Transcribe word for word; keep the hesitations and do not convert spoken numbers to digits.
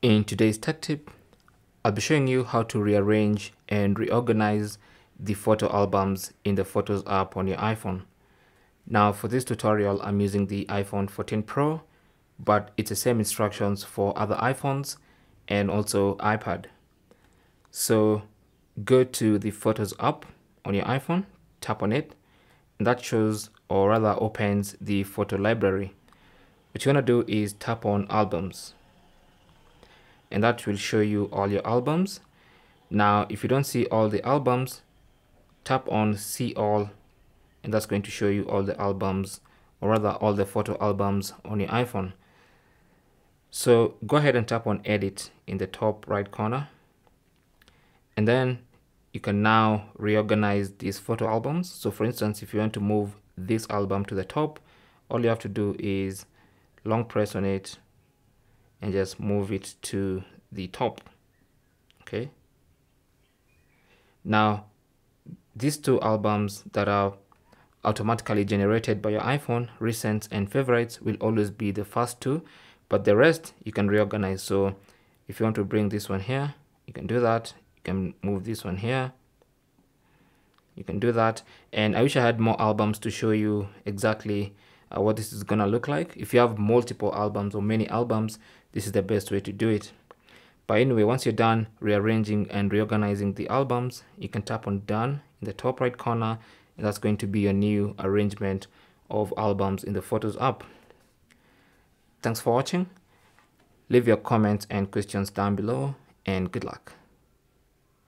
In today's tech tip, I'll be showing you how to rearrange and reorganize the photo albums in the Photos app on your iPhone. Now for this tutorial, I'm using the iPhone fourteen Pro, but it's the same instructions for other iPhones and also iPad. So go to the Photos app on your iPhone, tap on it, and that shows or rather opens the photo library. What you want to do is tap on Albums, and that will show you all your albums. Now if you don't see all the albums, tap on See All, and that's going to show you all the albums, or rather all the photo albums on your iPhone. So go ahead and tap on Edit in the top right corner, and then you can now reorganize these photo albums. So for instance, if you want to move this album to the top, all you have to do is long press on it and just move it to the top. Okay, now these two albums that are automatically generated by your iPhone, Recents and Favorites, will always be the first two, but the rest you can reorganize. So if you want to bring this one here, you can do that. You can move this one here, you can do that. And I wish I had more albums to show you exactly Uh, what this is gonna look like. If you have multiple albums or many albums, this is the best way to do it. But anyway, once you're done rearranging and reorganizing the albums, you can tap on Done in the top right corner, and that's going to be your new arrangement of albums in the Photos app. Thanks for watching. Leave your comments and questions down below, and good luck.